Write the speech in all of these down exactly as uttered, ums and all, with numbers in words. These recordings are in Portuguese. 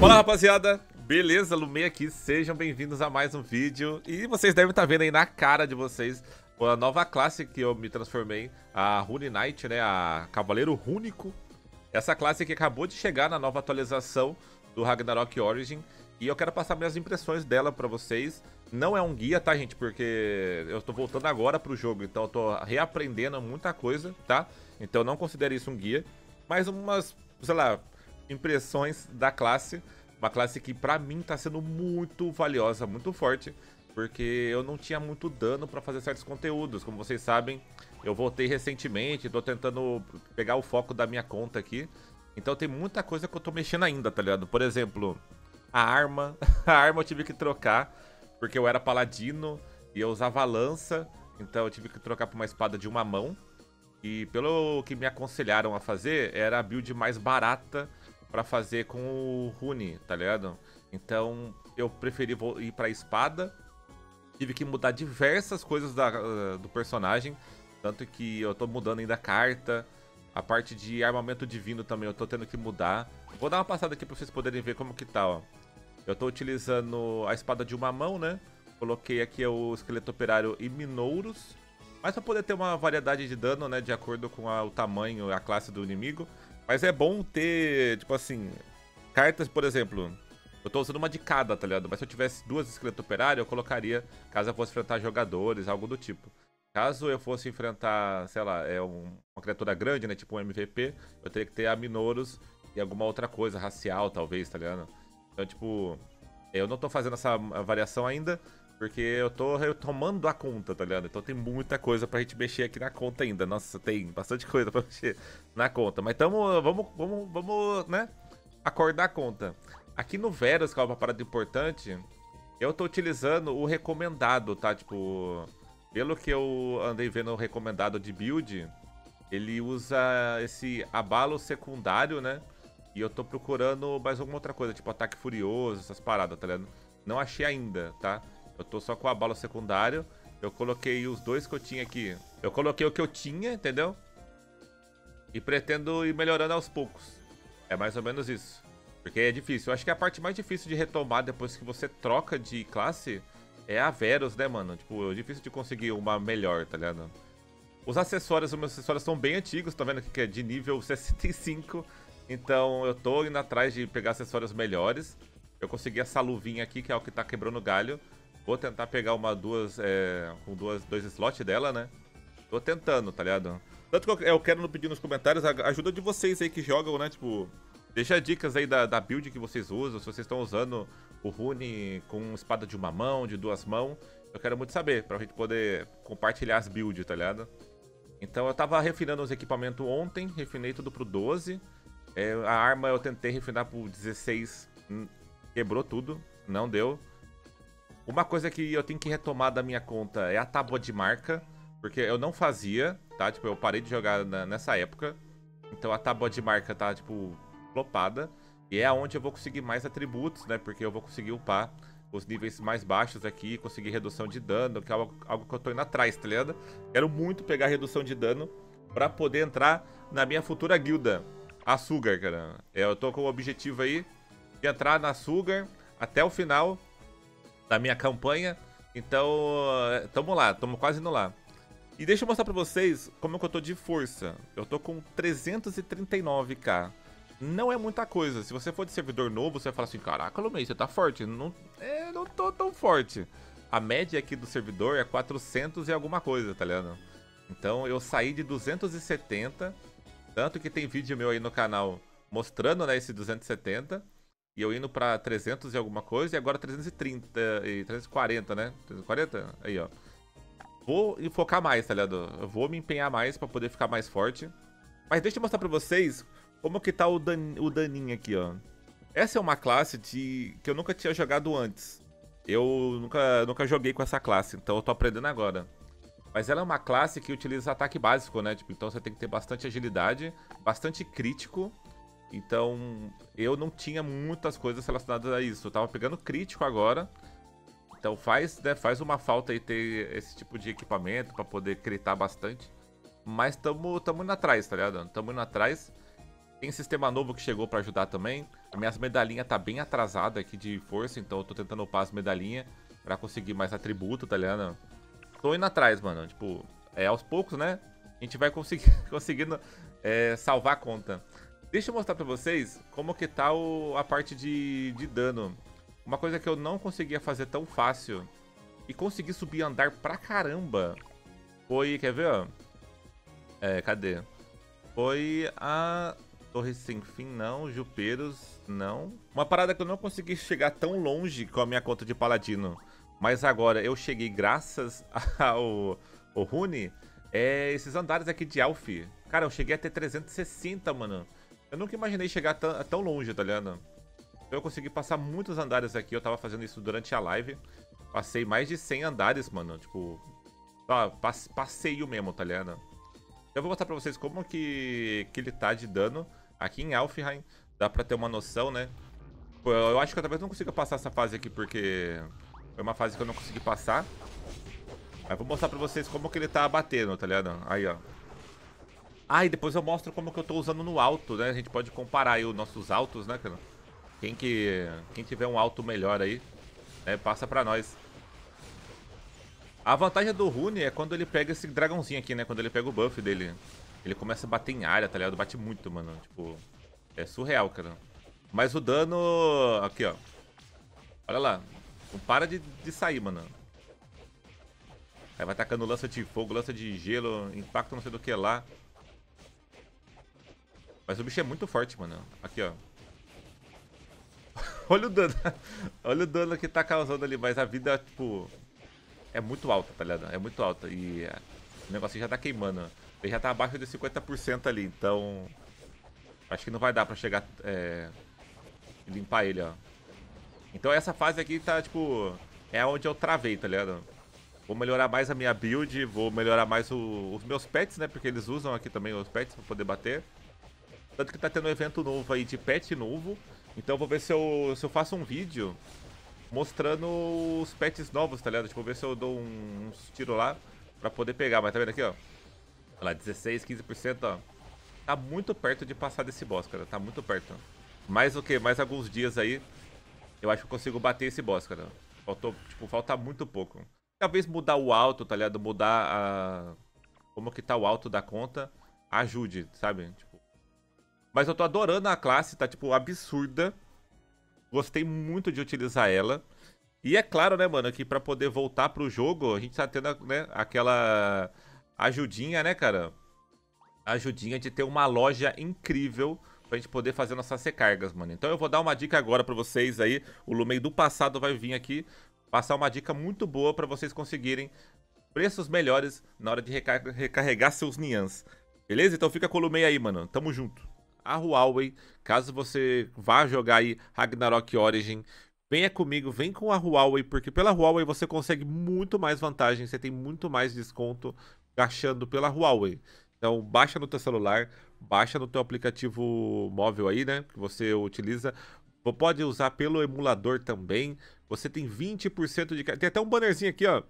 Fala rapaziada, beleza? Lumei aqui, sejam bem-vindos a mais um vídeo. E vocês devem estar vendo aí na cara de vocês a nova classe que eu me transformei, a Rune Knight, né? A Cavaleiro Rúnico. Essa classe que acabou de chegar na nova atualização do Ragnarok Origin. E eu quero passar minhas impressões dela pra vocês. Não é um guia, tá, gente? Porque eu tô voltando agora pro jogo, então eu tô reaprendendo muita coisa, tá? Então eu não considero isso um guia. Mas umas, sei lá, impressões da classe. Uma classe que pra mim tá sendo muito valiosa, muito forte. Porque eu não tinha muito dano pra fazer certos conteúdos. Como vocês sabem, eu voltei recentemente, tô tentando pegar o foco da minha conta aqui. Então tem muita coisa que eu tô mexendo ainda, tá ligado? Por exemplo... A arma, a arma eu tive que trocar, porque eu era paladino e eu usava lança, então eu tive que trocar por uma espada de uma mão. E pelo que me aconselharam a fazer, era a build mais barata pra fazer com o Rune, tá ligado? Então eu preferi ir pra espada, tive que mudar diversas coisas da, do personagem, tanto que eu tô mudando ainda a carta. A parte de armamento divino também eu tô tendo que mudar. Vou dar uma passada aqui pra vocês poderem ver como que tá, ó. Eu tô utilizando a espada de uma mão, né? Coloquei aqui o esqueleto operário e minouros. Mas pra poder ter uma variedade de dano, né? De acordo com a, o tamanho e a classe do inimigo. Mas é bom ter, tipo assim, cartas, por exemplo. Eu tô usando uma de cada, tá ligado? Mas se eu tivesse duas esqueleto operário, eu colocaria caso eu fosse enfrentar jogadores, algo do tipo. Caso eu fosse enfrentar, sei lá, é um, uma criatura grande, né, tipo um M V P, eu teria que ter a minouros e alguma outra coisa, racial talvez, tá ligado? Então, tipo, eu não tô fazendo essa variação ainda, porque eu tô retomando a conta, tá ligado? Então tem muita coisa pra gente mexer aqui na conta ainda. Nossa, tem bastante coisa pra mexer na conta. Mas tamo, vamos, vamos, vamos, né, acordar a conta. Aqui no Verus, que é uma parada importante, eu tô utilizando o recomendado, tá? Tipo... Pelo que eu andei vendo o recomendado de build, ele usa esse abalo secundário, né? E eu tô procurando mais alguma outra coisa, tipo ataque furioso, essas paradas, tá ligado? Não achei ainda, tá? Eu tô só com o abalo secundário. Eu coloquei os dois que eu tinha aqui. Eu coloquei o que eu tinha, entendeu? E pretendo ir melhorando aos poucos. É mais ou menos isso. Porque é difícil. Eu acho que a parte mais difícil de retomar depois que você troca de classe... É a Verus, né, mano? Tipo, é difícil de conseguir uma melhor, tá ligado? Os acessórios, os meus acessórios são bem antigos, tá vendo que é de nível sessenta e cinco. Então eu tô indo atrás de pegar acessórios melhores. Eu consegui essa luvinha aqui, que é o que tá quebrando galho. Vou tentar pegar uma, duas, é, com duas, dois slots dela, né? Tô tentando, tá ligado? Tanto que eu quero pedir nos comentários a ajuda de vocês aí que jogam, né? Tipo, deixa dicas aí da, da build que vocês usam, se vocês estão usando... O Rune com espada de uma mão, de duas mãos. Eu quero muito saber, pra gente poder compartilhar as builds, tá ligado? Então eu tava refinando os equipamentos ontem. Refinei tudo pro doze. é, A arma eu tentei refinar pro dezesseis. Quebrou tudo, não deu. Uma coisa que eu tenho que retomar da minha conta é a tábua de marca, porque eu não fazia, tá? Tipo, eu parei de jogar na, nessa época. Então a tábua de marca tá, tipo, flopada. E é onde eu vou conseguir mais atributos, né? Porque eu vou conseguir upar os níveis mais baixos aqui, conseguir redução de dano, que é algo, algo que eu tô indo atrás, tá ligado? Quero muito pegar redução de dano pra poder entrar na minha futura guilda, a Sugar, cara. É, eu tô com o objetivo aí de entrar na Sugar até o final da minha campanha. Então, tamo lá, tamo quase indo lá. E deixa eu mostrar pra vocês como é que eu tô de força. Eu tô com trezentos e trinta e nove k. Não é muita coisa. Se você for de servidor novo, você vai falar assim, caraca, Lumei, você tá forte. Não, é, não tô tão forte. A média aqui do servidor é quatrocentos e alguma coisa, tá ligado? Então eu saí de duzentos e setenta. Tanto que tem vídeo meu aí no canal mostrando, né, esse duzentos e setenta. E eu indo pra trezentos e alguma coisa. E agora trezentos e trinta e trezentos e quarenta, né? trezentos e quarenta? Aí, ó. Vou focar mais, tá ligado? Eu vou me empenhar mais pra poder ficar mais forte. Mas deixa eu mostrar pra vocês... Como que tá o, dan o daninho aqui, ó. Essa é uma classe de... que eu nunca tinha jogado antes. Eu nunca, nunca joguei com essa classe, então eu tô aprendendo agora. Mas ela é uma classe que utiliza ataque básico, né? Tipo, então você tem que ter bastante agilidade, bastante crítico. Então eu não tinha muitas coisas relacionadas a isso. Eu tava pegando crítico agora. Então faz, né, faz uma falta aí ter esse tipo de equipamento pra poder critar bastante. Mas tamo, tamo indo atrás, tá ligado? Tamo indo atrás. Tem sistema novo que chegou pra ajudar também. As minhas medalhinhas tá bem atrasada aqui de força, então eu tô tentando upar as medalhinhas pra conseguir mais atributo, tá ligado? Tô indo atrás, mano. Tipo, é aos poucos, né? A gente vai conseguir, conseguindo é, salvar a conta. Deixa eu mostrar pra vocês como que tá o, a parte de, de dano. Uma coisa que eu não conseguia fazer tão fácil e consegui subir andar pra caramba foi, quer ver, ó? É, cadê? Foi a... Torre sem fim, não. Juperos, não. Uma parada que eu não consegui chegar tão longe com a minha conta de paladino, mas agora eu cheguei graças ao, ao Rune, é esses andares aqui de Alf. Cara, eu cheguei até trezentos e sessenta, mano. Eu nunca imaginei chegar tão, tão longe, tá ligado? Então eu consegui passar muitos andares aqui. Eu tava fazendo isso durante a live. Passei mais de cem andares, mano. Tipo, tá, passeio mesmo, tá ligado? Eu vou mostrar pra vocês como que, que ele tá de dano aqui em Alfheim. Dá pra ter uma noção, né? Eu, eu acho que eu talvez não consiga passar essa fase aqui, porque foi uma fase que eu não consegui passar. Mas vou mostrar pra vocês como que ele tá batendo, tá ligado? Aí, ó. Ah, e depois eu mostro como que eu tô usando no alto, né? A gente pode comparar aí os nossos altos, né, cara? Quem, que, quem tiver um alto melhor aí, né, passa pra nós. A vantagem do Rune é quando ele pega esse dragãozinho aqui, né? Quando ele pega o buff dele. Ele começa a bater em área, tá ligado? Bate muito, mano. Tipo, é surreal, cara. Mas o dano... Aqui, ó. Olha lá. Não para de, de sair, mano. Aí vai atacando lança de fogo, lança de gelo, impacto não sei do que lá. Mas o bicho é muito forte, mano. Aqui, ó. Olha o dano. Olha o dano que tá causando ali. Mas a vida, tipo... É muito alta, tá ligado? É muito alta. E o negocinho já tá queimando. Ele já tá abaixo de cinquenta por cento ali, então... Acho que não vai dar pra chegar... É... Limpar ele, ó. Então essa fase aqui tá, tipo... É onde eu travei, tá ligado? Vou melhorar mais a minha build, vou melhorar mais o... os meus pets, né? Porque eles usam aqui também os pets pra poder bater. Tanto que tá tendo um evento novo aí, de pet novo. Então eu vou ver se eu, se eu faço um vídeo... Mostrando os pets novos, tá ligado? Tipo, ver se eu dou um, uns tiros lá pra poder pegar. Mas tá vendo aqui, ó? Olha lá, dezesseis, quinze por cento, ó. Tá muito perto de passar desse boss, cara. Tá muito perto. Mais o quê? Mais alguns dias aí, eu acho que eu consigo bater esse boss, cara. Faltou, tipo, falta muito pouco. Talvez mudar o alto, tá ligado? Mudar a... Como que tá o alto da conta. Ajude, sabe? Tipo... Mas eu tô adorando a classe, tá, tipo, absurda. Gostei muito de utilizar ela. E é claro, né, mano, que pra poder voltar pro jogo, a gente tá tendo, né, aquela ajudinha, né, cara? Ajudinha de ter uma loja incrível pra gente poder fazer nossas recargas, mano. Então eu vou dar uma dica agora pra vocês aí. O Lumei do passado vai vir aqui passar uma dica muito boa pra vocês conseguirem preços melhores na hora de recar recarregar seus Nians. Beleza? Então fica com o Lumei aí, mano. Tamo junto. A Huawei, caso você vá jogar aí Ragnarok Origin, venha comigo, vem com a Huawei, porque pela Huawei você consegue muito mais vantagem, você tem muito mais desconto gastando pela Huawei. Então baixa no teu celular, baixa no teu aplicativo móvel aí, né, que você utiliza. Pode usar pelo emulador também. Você tem vinte por cento de... Tem até um bannerzinho aqui, ó.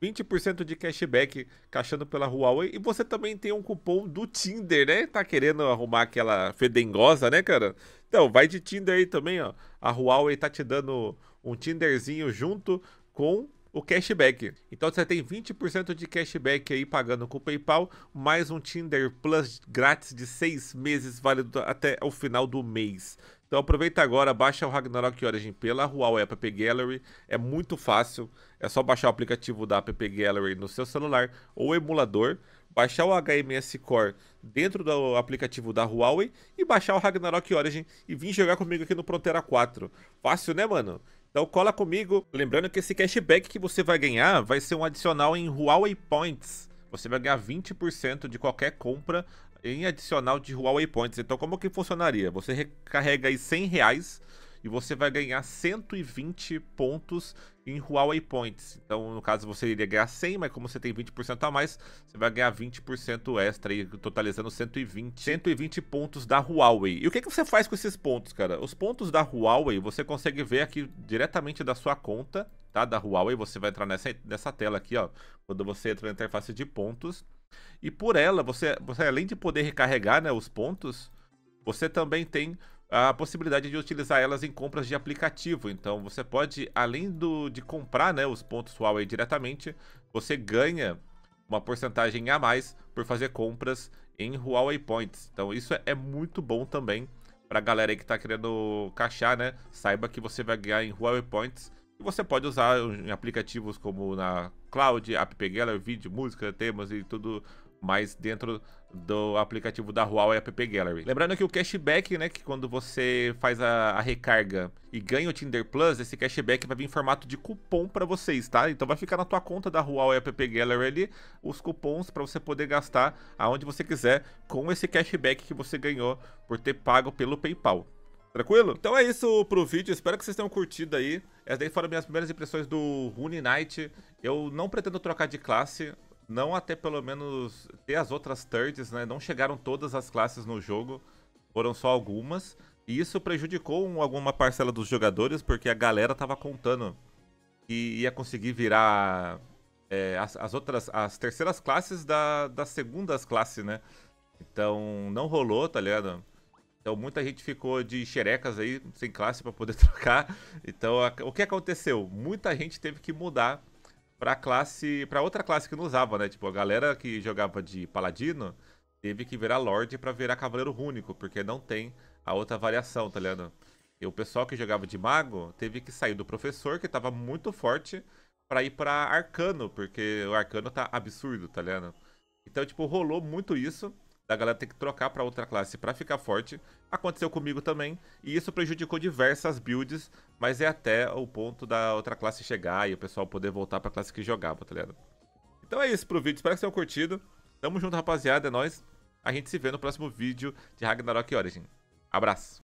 vinte por cento de cashback caixando pela Huawei. E você também tem um cupom do Tinder, né? Tá querendo arrumar aquela fedengosa, né, cara? Então, vai de Tinder aí também, ó. A Huawei tá te dando um Tinderzinho junto com o cashback. Então, você tem vinte por cento de cashback aí pagando com o PayPal. Mais um Tinder Plus grátis de seis meses, válido até o final do mês. Então aproveita agora, baixa o Ragnarok Origin pela Huawei AppGallery, é muito fácil, é só baixar o aplicativo da AppGallery no seu celular ou emulador, baixar o H M S Core dentro do aplicativo da Huawei e baixar o Ragnarok Origin e vir jogar comigo aqui no Pronteira quatro. Fácil, né, mano? Então cola comigo, lembrando que esse cashback que você vai ganhar vai ser um adicional em Huawei Points. Você vai ganhar vinte por cento de qualquer compra em adicional de Huawei Points. Então como que funcionaria? Você recarrega aí cem reais e você vai ganhar cento e vinte pontos em Huawei Points. Então no caso você iria ganhar cem, mas como você tem vinte por cento a mais, você vai ganhar vinte por cento extra aí, totalizando cento e vinte pontos da Huawei. E o que, que você faz com esses pontos, cara? Os pontos da Huawei você consegue ver aqui diretamente da sua conta, tá? Da Huawei, você vai entrar nessa, nessa tela aqui, ó. Quando você entra na interface de pontos. E por ela, você, você além de poder recarregar, né, os pontos, você também tem a possibilidade de utilizar elas em compras de aplicativo. Então você pode, além do, de comprar, né, os pontos Huawei diretamente, você ganha uma porcentagem a mais por fazer compras em Huawei Points. Então isso é muito bom também para a galera aí que está querendo caixar, né? Saiba que você vai ganhar em Huawei Points. E você pode usar em aplicativos como na Cloud, AppGallery, vídeo, música, temas e tudo mais dentro do aplicativo da Huawei AppGallery. Lembrando que o cashback, né, que quando você faz a, a recarga e ganha o Tinder Plus, esse cashback vai vir em formato de cupom para vocês, tá? Então vai ficar na tua conta da Huawei AppGallery ali os cupons para você poder gastar aonde você quiser com esse cashback que você ganhou por ter pago pelo PayPal. Tranquilo? Então é isso pro vídeo, espero que vocês tenham curtido aí. Essas daí foram minhas primeiras impressões do Rune Knight. Eu não pretendo trocar de classe, não até pelo menos ter as outras thirds, né? Não chegaram todas as classes no jogo, foram só algumas. E isso prejudicou alguma parcela dos jogadores, porque a galera tava contando que ia conseguir virar é, as, as outras, as terceiras classes da, das segundas classes, né? Então não rolou, tá ligado? Então muita gente ficou de xerecas aí, sem classe pra poder trocar. Então a, o que aconteceu? Muita gente teve que mudar pra classe, pra outra classe que não usava, né? Tipo, a galera que jogava de paladino teve que virar Lorde pra virar Cavaleiro Rúnico, porque não tem a outra variação, tá ligado? E o pessoal que jogava de mago teve que sair do professor, que tava muito forte, pra ir pra arcano, porque o arcano tá absurdo, tá ligado? Então, tipo, rolou muito isso, da galera ter que trocar pra outra classe pra ficar forte. Aconteceu comigo também, e isso prejudicou diversas builds, mas é até o ponto da outra classe chegar e o pessoal poder voltar pra classe que jogava, tá ligado? Então é isso pro vídeo, espero que vocês tenham curtido. Tamo junto, rapaziada, é nóis. A gente se vê no próximo vídeo de Ragnarok Origin. Abraço!